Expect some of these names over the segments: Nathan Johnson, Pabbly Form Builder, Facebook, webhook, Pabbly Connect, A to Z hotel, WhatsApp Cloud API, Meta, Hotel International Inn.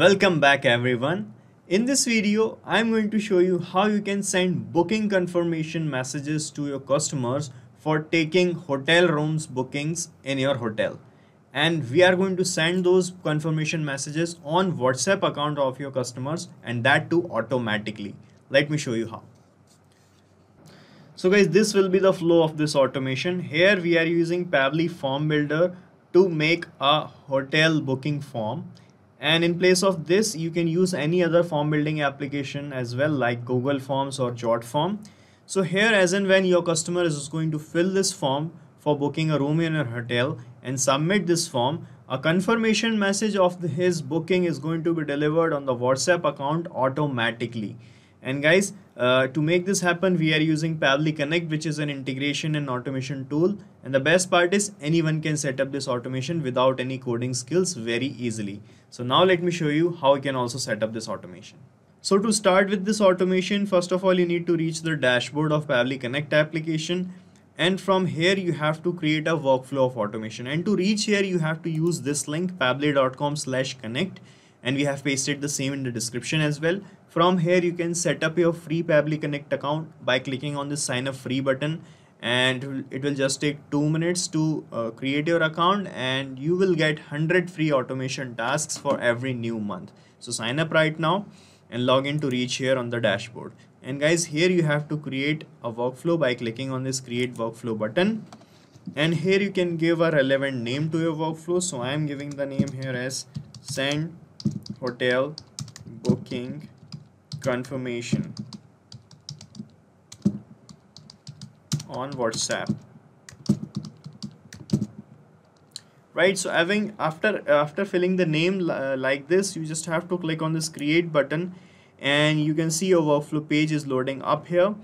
Welcome back everyone. In this video, I'm going to show you how you can send booking confirmation messages to your customers for taking hotel rooms bookings in your hotel. And we are going to send those confirmation messages on WhatsApp account of your customers, and that too automatically. Let me show you how. So guys, this will be the flow of this automation. Here we are using Pabbly form builder to make a hotel booking form. And in place of this, you can use any other form building application as well, like Google Forms or Jot Form. So here, as and when your customer is going to fill this form for booking a room in a hotel and submit this form, a confirmation message of his booking is going to be delivered on the WhatsApp account automatically. And guys, to make this happen, we are using Pabbly Connect, which is an integration and automation tool. And the best part is anyone can set up this automation without any coding skills very easily. So now let me show you how you can also set up this automation. So to start with this automation, first of all, you need to reach the dashboard of Pabbly Connect application. And from here, you have to create a workflow of automation. And to reach here, you have to use this link, pabbly.com/connect. And we have pasted the same in the description as well. From here, you can set up your free Pabbly Connect account by clicking on the sign up free button, and it will just take 2 minutes to create your account, and you will get 100 free automation tasks for every new month. So sign up right now and log in to reach here on the dashboard. And guys, here you have to create a workflow by clicking on this create workflow button. And here you can give a relevant name to your workflow. So I am giving the name here as send hotel booking confirmation on WhatsApp. Right, so having after filling the name like this, you just have to click on this create button, and you can see your workflow page is loading up here.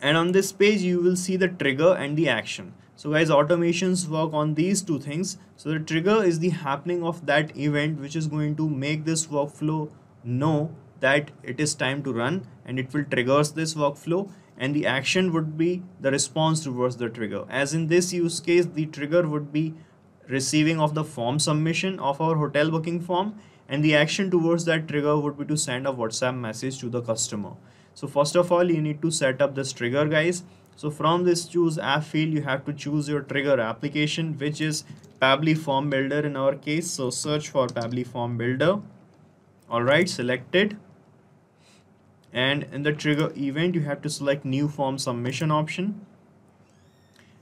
And on this page, you will see the trigger and the action. So guys, automations work on these two things. So the trigger is the happening of that event, which is going to make this workflow know that it is time to run, and it will trigger this workflow. And the action would be the response towards the trigger. As in this use case, the trigger would be receiving of the form submission of our hotel booking form, and the action towards that trigger would be to send a WhatsApp message to the customer. So first of all, you need to set up this trigger, guys. So from this choose app field, you have to choose your trigger application, which is Pabbly Form Builder in our case. So search for Pabbly Form Builder. Alright, selected. And in the trigger event, you have to select new form submission option.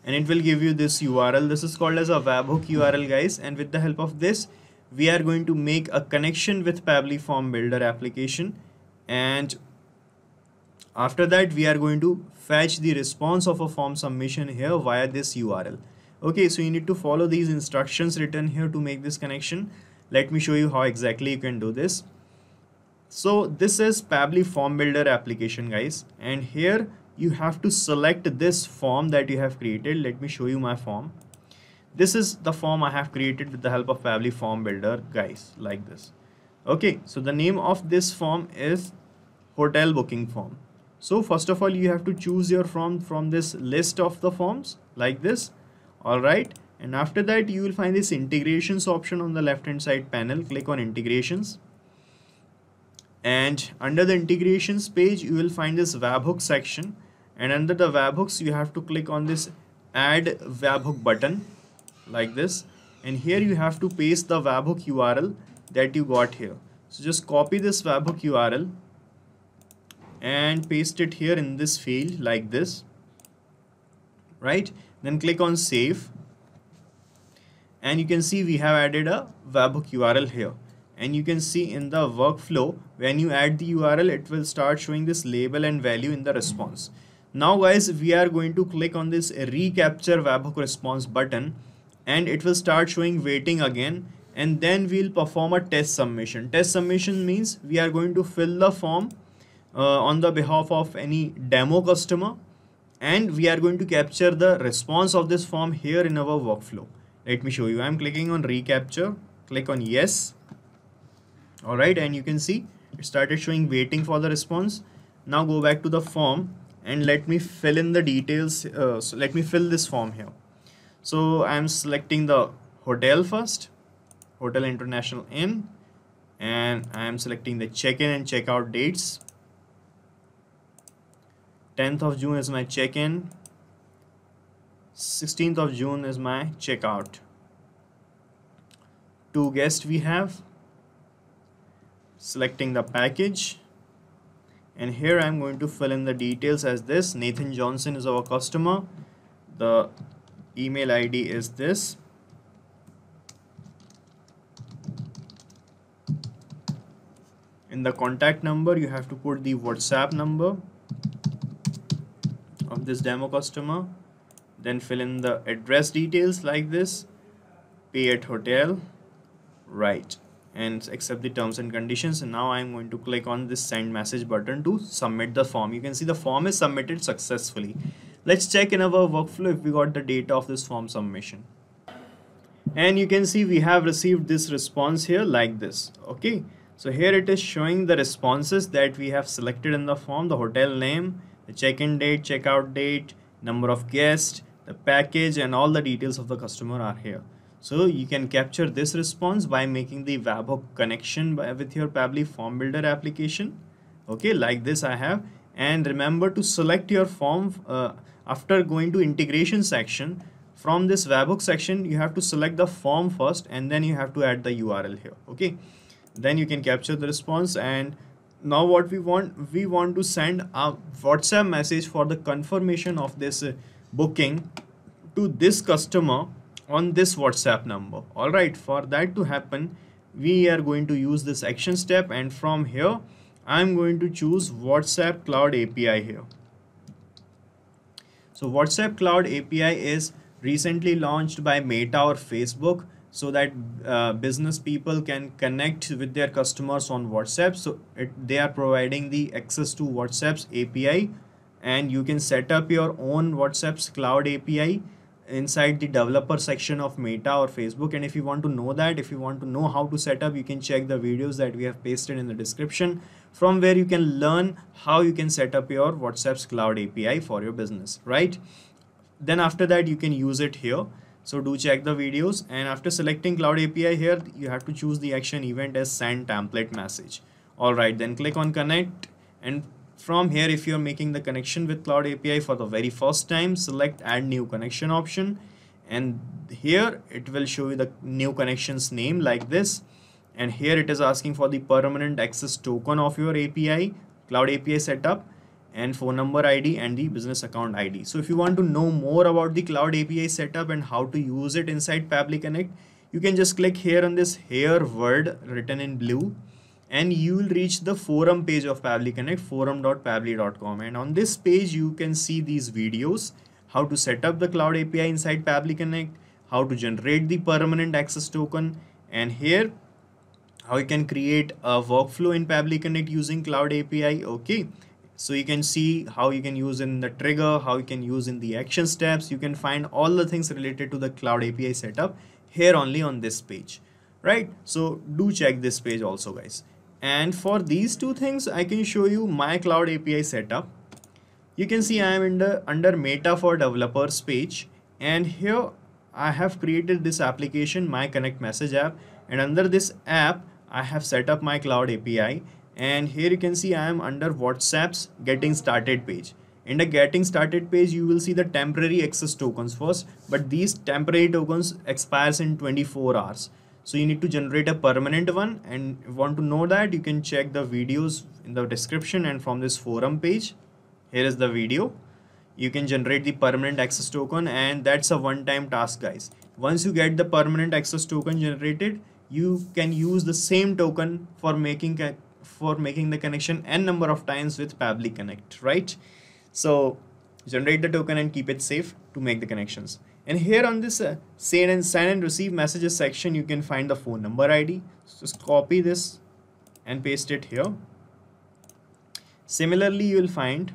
And it will give you this URL. This is called as a webhook URL, guys. And with the help of this, we are going to make a connection with Pabbly Form Builder application. And after that, we are going to fetch the response of a form submission here via this URL. Okay, so you need to follow these instructions written here to make this connection. Let me show you how exactly you can do this. So this is Pabbly Form Builder application, guys. And here you have to select this form that you have created. Let me show you my form. This is the form I have created with the help of Pabbly Form Builder, guys, like this. Okay, so the name of this form is hotel booking form. So first of all, you have to choose your form from this list of the forms like this. All right. And after that, you will find this integrations option on the left hand side panel. Click on integrations. And under the integrations page, you will find this webhook section. And under the webhooks, you have to click on this add webhook button like this. And here you have to paste the webhook URL that you got here. So just copy this webhook URL and paste it here in this field like this, right? Then click on save, and you can see we have added a webhook URL here. And you can see in the workflow, when you add the URL, it will start showing this label and value in the response. Now guys, we are going to click on this recapture webhook response button, and it will start showing waiting again. And then we'll perform a test submission. Test submission means we are going to fill the form on the behalf of any demo customer, and we are going to capture the response of this form here in our workflow. Let me show you. I'm clicking on recapture, click on yes. All right, and you can see it started showing waiting for the response. Now go back to the form and let me fill in the details. So let me fill this form here. So I'm selecting the hotel first, Hotel International Inn, and I am selecting the check-in and check-out dates. 10th of June is my check-in, 16th of June is my check-out. 2 guests we have. Selecting the package, and here I'm going to fill in the details as this. Nathan Johnson is our customer, the email ID is this, in the contact number you have to put the WhatsApp number of this demo customer, then fill in the address details like this, pay at hotel, right, and accept the terms and conditions. And now I'm going to click on this send message button to submit the form. You can see the form is submitted successfully. Let's check in our workflow if we got the data of this form submission, and you can see we have received this response here like this. Okay, so here it is showing the responses that we have selected in the form: the hotel name, the check-in date, check-out date, number of guests, the package, and all the details of the customer are here. So you can capture this response by making the webhook connection with your Pabbly form builder application. Okay, like this I have. And remember to select your form after going to integration section. From this webhook section, you have to select the form first, and then you have to add the URL here. Okay, then you can capture the response. And now what we want to send a WhatsApp message for the confirmation of this booking to this customer on this WhatsApp number. Alright, for that to happen, we are going to use this action step, and from here I'm going to choose WhatsApp Cloud API here. So WhatsApp Cloud API is recently launched by Meta or Facebook, so that business people can connect with their customers on WhatsApp. So they are providing the access to WhatsApp's API, and you can set up your own WhatsApp's Cloud API inside the developer section of Meta or Facebook. And if you want to know that, if you want to know how to set up, you can check the videos that we have pasted in the description, from where you can learn how you can set up your WhatsApp's Cloud API for your business, right? Then after that you can use it here. So do check the videos, and after selecting Cloud API here, you have to choose the action event as send template message. Alright, then click on connect, and from here, if you're making the connection with Cloud API for the very first time, select add new connection option, and here it will show you the new connection's name like this, and here it is asking for the permanent access token of your API, Cloud API setup, and phone number ID and the business account ID. So if you want to know more about the Cloud API setup and how to use it inside Pabbly Connect, you can just click here on this here word written in blue, and you will reach the forum page of Pabbly Connect, forum.pabbly.com, and on this page you can see these videos: how to set up the Cloud API inside Pabbly Connect, how to generate the permanent access token, and here how you can create a workflow in Pabbly Connect using Cloud API. Okay, so you can see how you can use in the trigger, how you can use in the action steps. You can find all the things related to the Cloud API setup here only on this page, right? So do check this page also, guys. And for these two things, I can show you my Cloud API setup. You can see I am in the under Meta for Developers page, and here I have created this application, my Connect Message app, and under this app I have set up my Cloud API, and here you can see I am under WhatsApp's Getting Started page. In the Getting Started page, you will see the temporary access tokens first, but these temporary tokens expires in 24 hours. So you need to generate a permanent one, and if you want to know that, you can check the videos in the description, and from this forum page, here is the video. You can generate the permanent access token, and that's a one-time task, guys. Once you get the permanent access token generated, you can use the same token for making the connection n number of times with Pabbly Connect, right? So generate the token and keep it safe to make the connections. And here on this send and receive messages section, you can find the phone number ID. So just copy this and paste it here. Similarly, you will find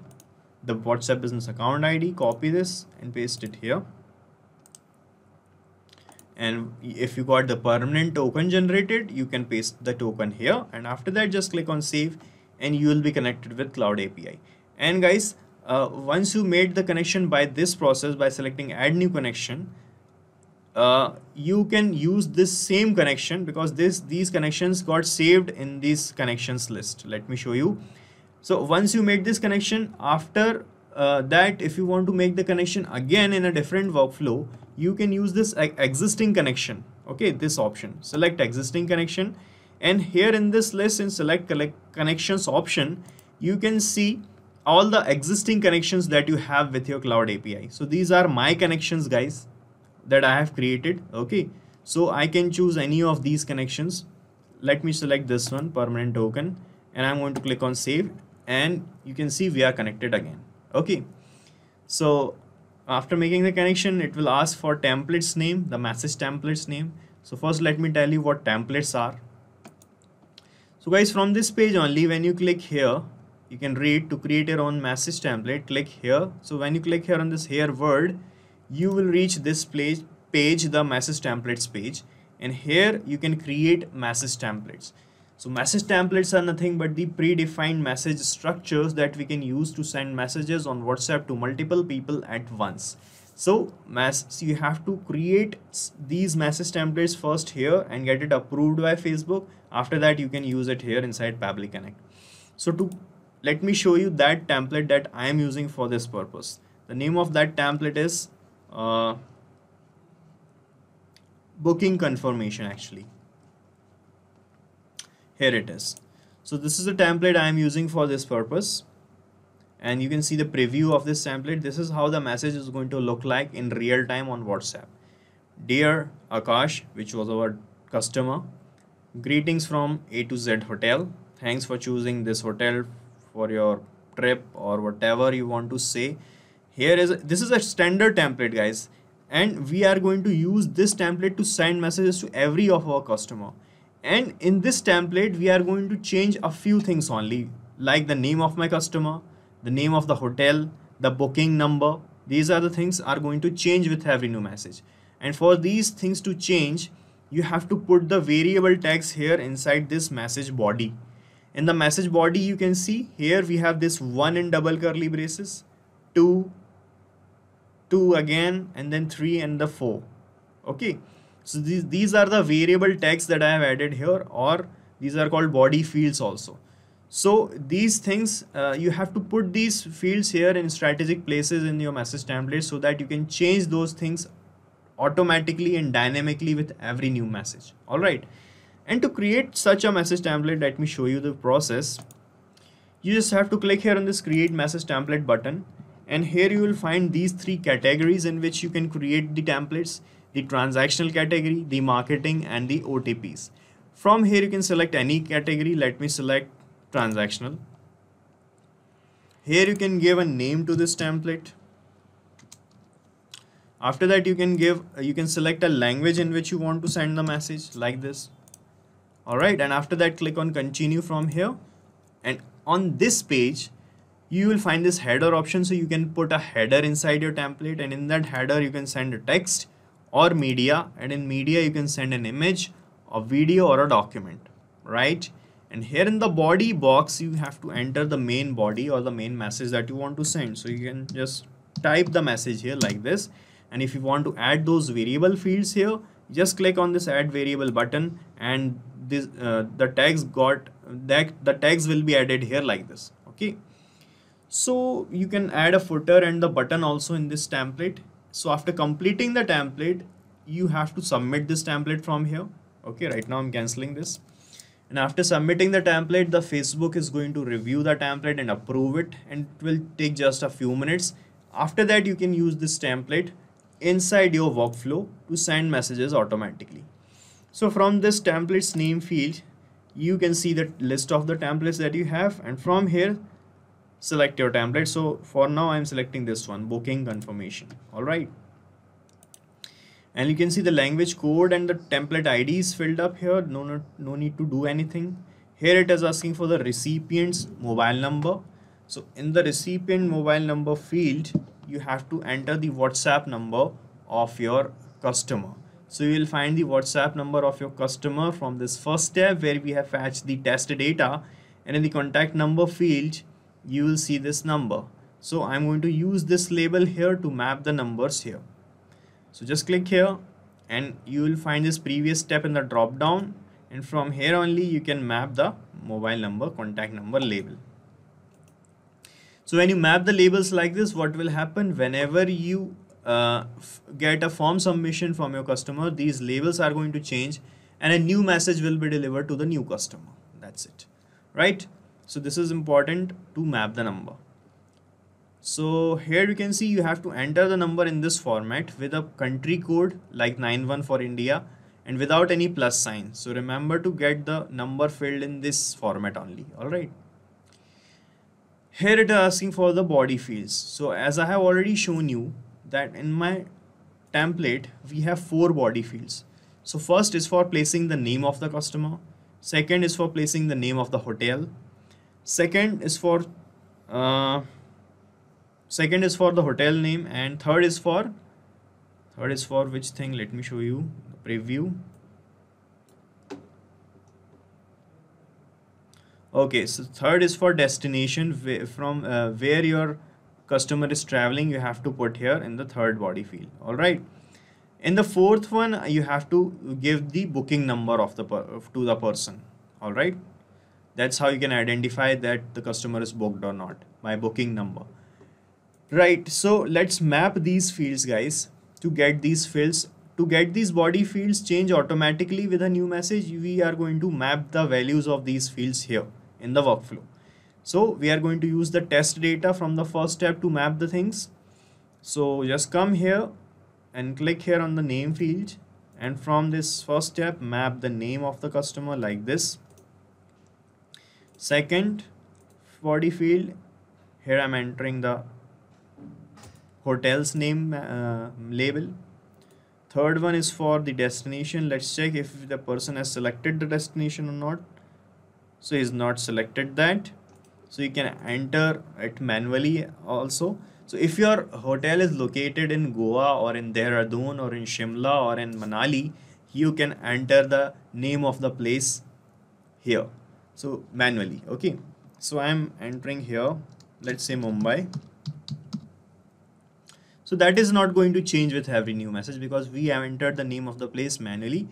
the WhatsApp business account ID. Copy this and paste it here. And if you got the permanent token generated, you can paste the token here. And after that, just click on save, and you will be connected with Cloud API. And guys, once you made the connection by this process, by selecting add new connection, you can use this same connection, because these connections got saved in this connections list. Let me show you. So once you make this connection, after that, if you want to make the connection again in a different workflow, you can use this existing connection. Okay, this option, select existing connection, and here in this list, in select connections option, you can see all the existing connections that you have with your Cloud API. So these are my connections, guys, that I have created. Okay, so I can choose any of these connections. Let me select this one, permanent token, and I'm going to click on save, and you can see we are connected again. Okay, so after making the connection, it will ask for templates name, the message templates name. So first let me tell you what templates are. So guys, from this page only, when you click here, you can read to create your own message template. Click here. So when you click here on this here word, you will reach this page, the message templates page, and here you can create message templates. So message templates are nothing but the predefined message structures that we can use to send messages on WhatsApp to multiple people at once. So you have to create these message templates first here and get it approved by Facebook. After that, you can use it here inside Pabbly Connect. So let me show you that template that I am using for this purpose. The name of that template is booking confirmation. Actually, here it is. So this is the template I am using for this purpose, and you can see the preview of this template. This is how the message is going to look like in real time on WhatsApp. Dear Akash, which was our customer, greetings from A to Z hotel. Thanks for choosing this hotel for your trip, or whatever you want to say. This is a standard template, guys, and we are going to use this template to send messages to every of our customer. And in this template, we are going to change a few things only, like the name of my customer, the name of the hotel, the booking number. These are the things are going to change with every new message. And for these things to change, you have to put the variable tags here inside this message body. In the message body, you can see here we have this 1 in double curly braces, 2, 2 again, and then 3 and the 4. Okay, so these are the variable tags that I have added here, or these are called body fields also. So these things, you have to put these fields here in strategic places in your message template, so that you can change those things automatically and dynamically with every new message. All right. And to create such a message template, let me show you the process. You just have to click here on this create message template button, and here you will find these three categories in which you can create the templates: the transactional category, the marketing, and the OTPs. From here you can select any category. Let me select transactional. Here you can give a name to this template. After that, you can select a language in which you want to send the message, like this. All right, and after that, click on continue from here, and on this page you will find this header option. So you can put a header inside your template, and in that header you can send a text or media, and in media you can send an image, a video, or a document, right? And here in the body box you have to enter the main body or the main message that you want to send. So you can just type the message here like this, and if you want to add those variable fields here, just click on this add variable button, and this the tags will be added here like this. Okay, so you can add a footer and the button also in this template. So after completing the template, you have to submit this template from here. Okay, right now I'm canceling this, and after submitting the template, the Facebook is going to review the template and approve it, and it will take just a few minutes. After that, you can use this template inside your workflow to send messages automatically. So from this templates name field, you can see the list of the templates that you have, and from here select your template. So for now I'm selecting this one, booking confirmation. All right, and you can see the language code and the template ID is filled up here. No need to do anything. Here it is asking for the recipient's mobile number. So in the recipient mobile number field, you have to enter the WhatsApp number of your customer. So you will find the WhatsApp number of your customer from this first tab, where we have fetched the test data, and in the contact number field you will see this number. So I'm going to use this label here to map the numbers here. So just click here, and you will find this previous step in the drop down, and from here only you can map the mobile number, contact number label. So when you map the labels like this, what will happen, whenever you get a form submission from your customer, these labels are going to change and a new message will be delivered to the new customer. That's it, right? So this is important to map the number. So here you can see you have to enter the number in this format with a country code like 91 for India and without any plus sign. So remember to get the number filled in this format only. All right. Here it is asking for the body fields. So as I have already shown you that in my template, we have 4 body fields. So first is for placing the name of the customer. Second is for placing the name of the hotel. Second is for the hotel name, and third is for which thing, let me show you the preview. Okay, so third is for destination, from where your customer is traveling, you have to put here in the third body field. All right, in the fourth one you have to give the booking number of the person. All right, that's how you can identify that the customer is booked or not, by booking number. Right, so let's map these fields, guys. To get these fields, to get these body fields change automatically with a new message, we are going to map the values of these fields here in the workflow. So we are going to use the test data from the first step to map the things. So just come here and click here on the name field, and from this first step map the name of the customer like this. Second body field, here I'm entering the hotel's name label. Third one is for the destination. Let's check if the person has selected the destination or not. So he's not selected that. So you can enter it manually also. So if your hotel is located in Goa or in Dehradun or in Shimla or in Manali, you can enter the name of the place here. So manually, okay. So I'm entering here, let's say Mumbai. So that is not going to change with every new message because we have entered the name of the place manually,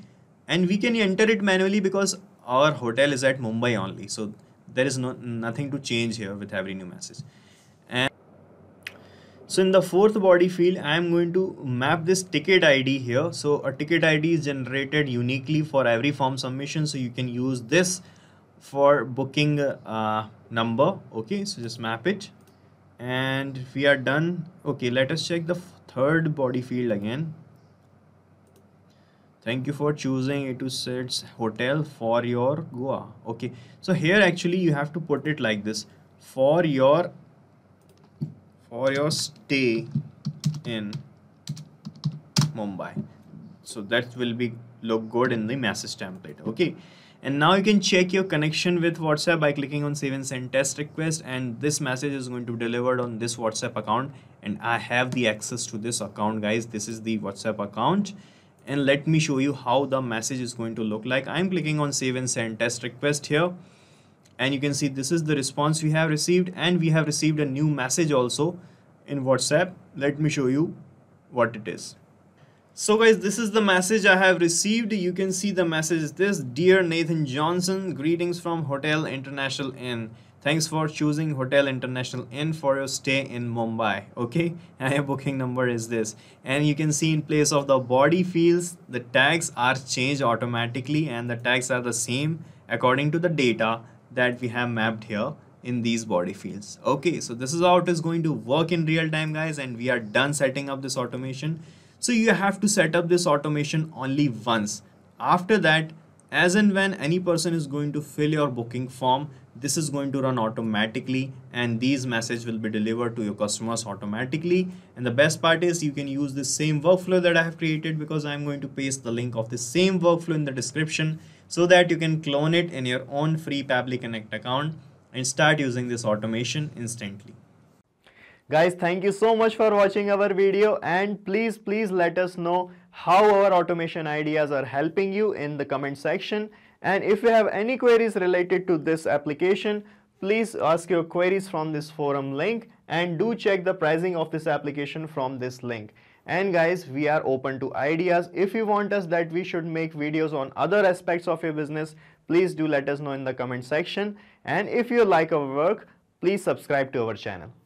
and we can enter it manually because our hotel is at Mumbai only. So there is nothing to change here with every new message. And so in the fourth body field, I am going to map this ticket ID here. So a ticket ID is generated uniquely for every form submission. So you can use this for booking number. Okay, so just map it. And we are done. Okay, let us check the third body field again. Thank you for choosing A to Z hotel for your Goa. Okay, so here actually you have to put it like this, for your stay in Mumbai. So that will be look good in the message template. Okay. And now you can check your connection with WhatsApp by clicking on save and send test request, and this message is going to be delivered on this WhatsApp account, and I have the access to this account, guys. This is the WhatsApp account, and let me show you how the message is going to look like. I'm clicking on save and send test request here, and you can see this is the response we have received, and we have received a new message also in WhatsApp. Let me show you what it is. So guys, this is the message I have received. You can see the message is this: Dear Nathan Johnson, greetings from Hotel International Inn. Thanks for choosing Hotel International Inn for your stay in Mumbai. Okay, and your booking number is this. And you can see in place of the body fields, the tags are changed automatically, and the tags are the same according to the data that we have mapped here in these body fields. Okay, so this is how it is going to work in real time, guys, and we are done setting up this automation. So you have to set up this automation only once. After that, as and when any person is going to fill your booking form, this is going to run automatically, and these messages will be delivered to your customers automatically. And the best part is you can use the same workflow that I have created, because I'm going to paste the link of the same workflow in the description so that you can clone it in your own free Pabbly Connect account and start using this automation instantly. Guys, thank you so much for watching our video, and please let us know how our automation ideas are helping you in the comment section. And if you have any queries related to this application, please ask your queries from this forum link, and do check the pricing of this application from this link. And guys, we are open to ideas. If you want us that we should make videos on other aspects of your business, please do let us know in the comment section. And if you like our work, please subscribe to our channel.